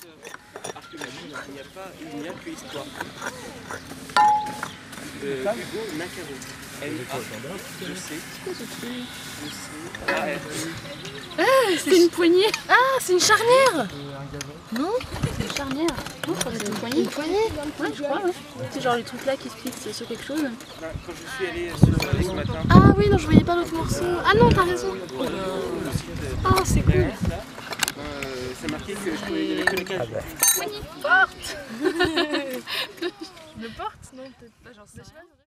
Il n'y a que histoire. Hugo Nakaro. Ah, c'est une poignée. Ah, c'est une charnière. Non, c'est une charnière. Non, c'est une poignée. Une poignée. Ouais, je crois. Hein. C'est genre les trucs là qui se fixent sur quelque chose. Quand je suis allée ce matin. Ah oui, non, je voyais pas l'autre morceau. Ah non, t'as raison. Ah, c'est cool. C'est marqué que je pouvais y aller que le cas. Poignée. Porte. Le porte, non, peut-être pas, j'en sais pas.